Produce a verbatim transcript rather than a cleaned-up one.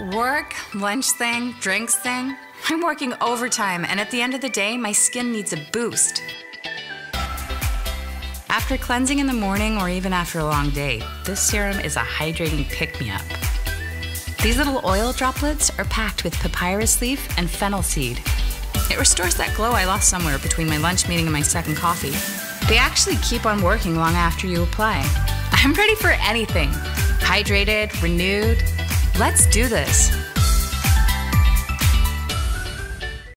Work, lunch thing, drinks thing. I'm working overtime, and at the end of the day, my skin needs a boost. After cleansing in the morning or even after a long day, this serum is a hydrating pick-me-up. These little oil droplets are packed with papyrus leaf and fennel seed. It restores that glow I lost somewhere between my lunch meeting and my second coffee. They actually keep on working long after you apply. I'm ready for anything. Hydrated, renewed. Let's do this.